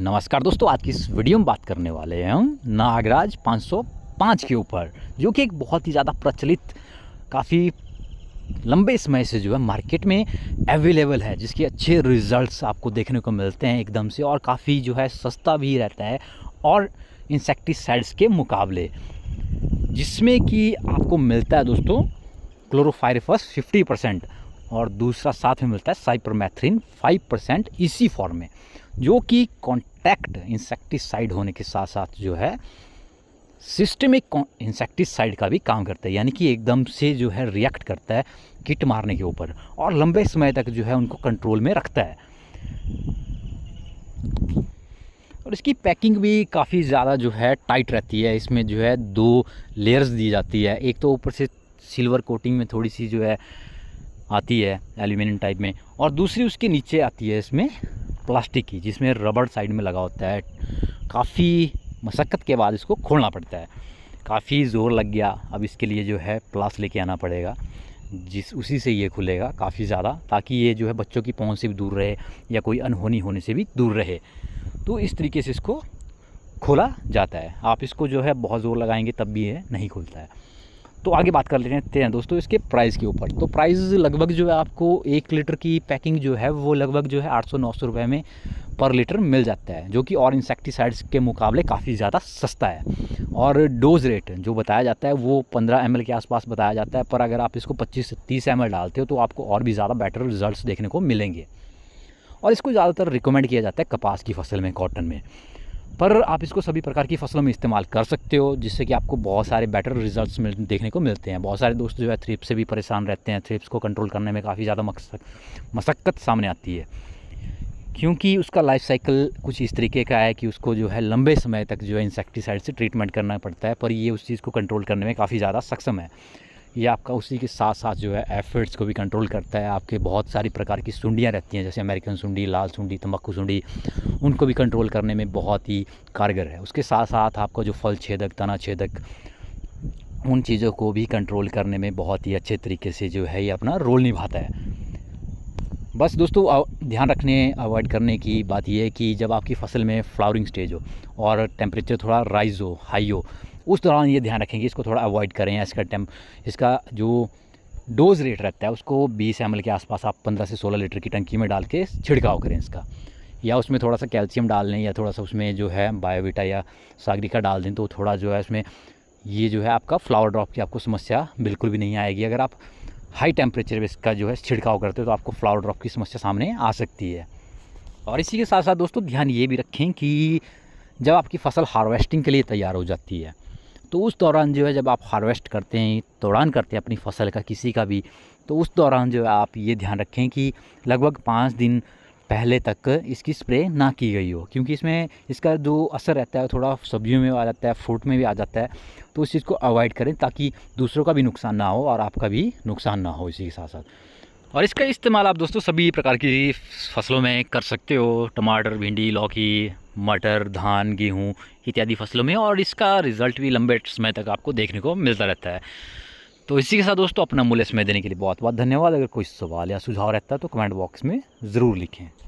नमस्कार दोस्तों, आज की इस वीडियो में बात करने वाले हैं हम नागराज 505 के ऊपर, जो कि एक बहुत ही ज़्यादा प्रचलित, काफ़ी लंबे समय से जो है मार्केट में अवेलेबल है, जिसके अच्छे रिजल्ट्स आपको देखने को मिलते हैं एकदम से, और काफ़ी जो है सस्ता भी रहता है और इंसेक्टिसाइड्स के मुकाबले, जिसमें कि आपको मिलता है दोस्तों क्लोरोफाइरफर्स 50% और दूसरा साथ में मिलता है साइपरमेथ्रीन 5% इसी फॉर्म में, जो कि कॉन्टैक्ट इंसेक्टिसाइड होने के साथ साथ जो है सिस्टमिक इंसेक्टिसाइड का भी काम करता है, यानी कि एकदम से जो है रिएक्ट करता है कीट मारने के ऊपर और लंबे समय तक जो है उनको कंट्रोल में रखता है। और इसकी पैकिंग भी काफ़ी ज़्यादा जो है टाइट रहती है, इसमें जो है 2 लेयर्स दी जाती है, एक तो ऊपर से सिल्वर कोटिंग में थोड़ी सी जो है आती है एल्यूमिनियम टाइप में, और दूसरी उसके नीचे आती है इसमें प्लास्टिक की, जिसमें रबड़ साइड में लगा होता है। काफ़ी मशक्क़त के बाद इसको खोलना पड़ता है, काफ़ी ज़ोर लग गया। अब इसके लिए जो है प्लास लेके आना पड़ेगा, जिस उसी से ये खुलेगा काफ़ी ज़्यादा, ताकि ये जो है बच्चों की पहुँच से भी दूर रहे या कोई अनहोनी होने से भी दूर रहे। तो इस तरीके से इसको खोला जाता है। आप इसको जो है बहुत ज़ोर लगाएंगे तब भी ये नहीं खुलता है। तो आगे बात कर लेते हैं दोस्तों इसके प्राइस के ऊपर। तो प्राइस लगभग जो है आपको 1 लीटर की पैकिंग जो है वो लगभग जो है 800-900 रुपये में पर लीटर मिल जाता है, जो कि और इंसेक्टिसाइड्स के मुकाबले काफ़ी ज़्यादा सस्ता है। और डोज रेट जो बताया जाता है वो 15 ml के आसपास बताया जाता है, पर अगर आप इसको 25 से 30 ml डालते हो तो आपको और भी ज़्यादा बेटर रिजल्ट देखने को मिलेंगे। और इसको ज़्यादातर रिकमेंड किया जाता है कपास की फसल में, कॉटन में, पर आप इसको सभी प्रकार की फसलों में इस्तेमाल कर सकते हो, जिससे कि आपको बहुत सारे बेटर रिजल्ट्स देखने को मिलते हैं। बहुत सारे दोस्त जो है थ्रिप्स से भी परेशान रहते हैं, थ्रिप्स को कंट्रोल करने में काफ़ी ज़्यादा मशक्क़त सामने आती है, क्योंकि उसका लाइफ साइकिल कुछ इस तरीके का है कि उसको जो है लंबे समय तक जो है इंसेक्टिसाइड से ट्रीटमेंट करना पड़ता है, पर ये उस चीज़ को कंट्रोल करने में काफ़ी ज़्यादा सक्षम है। ये आपका उसी के साथ साथ जो है एफर्ट्स को भी कंट्रोल करता है। आपके बहुत सारी प्रकार की सुंडियाँ रहती हैं, जैसे अमेरिकन सुंडी, लाल सुंडी, तंबाकू सुंडी, उनको भी कंट्रोल करने में बहुत ही कारगर है। उसके साथ साथ आपका जो फल छेदक, तना छेदक, उन चीज़ों को भी कंट्रोल करने में बहुत ही अच्छे तरीके से जो है ये अपना रोल निभाता है। बस दोस्तों ध्यान रखने, अवॉइड करने की बात यह है कि जब आपकी फसल में फ्लावरिंग स्टेज हो और टेम्परेचर थोड़ा राइज हो, हाई हो, उस दौरान ये ध्यान रखेंगे इसको थोड़ा अवॉइड करें। या इसका जो डोज रेट रहता है उसको 20 ml के आसपास आप 15 से 16 लीटर की टंकी में डाल के छिड़काव करें इसका, या उसमें थोड़ा सा कैल्शियम डाल लें, या थोड़ा सा उसमें जो है बायोविटा या सागरिका डाल दें, तो थोड़ा जो है उसमें ये जो है आपका फ्लावर ड्रॉप की आपको समस्या बिल्कुल भी नहीं आएगी। अगर आप हाई टेम्परेचर पर इसका जो है छिड़काव करते हो तो आपको फ्लावर ड्रॉप की समस्या सामने आ सकती है। और इसी के साथ साथ दोस्तों ध्यान ये भी रखें कि जब आपकी फसल हार्वेस्टिंग के लिए तैयार हो जाती है तो उस दौरान जो है जब आप हार्वेस्ट करते हैं, दौरान करते हैं अपनी फसल का किसी का भी, तो उस दौरान जो है आप ये ध्यान रखें कि लगभग 5 दिन पहले तक इसकी स्प्रे ना की गई हो, क्योंकि इसमें इसका जो असर रहता है थोड़ा सब्जियों में आ जाता है, फ्रूट में भी आ जाता है। तो उस चीज़ को अवॉइड करें ताकि दूसरों का भी नुकसान ना हो और आपका भी नुकसान ना हो। इसी के साथ साथ और इसका इस्तेमाल आप दोस्तों सभी प्रकार की फसलों में कर सकते हो, टमाटर, भिंडी, लौकी, मटर, धान, गेहूँ इत्यादि फसलों में, और इसका रिज़ल्ट भी लंबे समय तक आपको देखने को मिलता रहता है। तो इसी के साथ दोस्तों अपना मूल्य समय देने के लिए बहुत बहुत धन्यवाद। अगर कोई सवाल या सुझाव रहता है तो कमेंट बॉक्स में ज़रूर लिखें।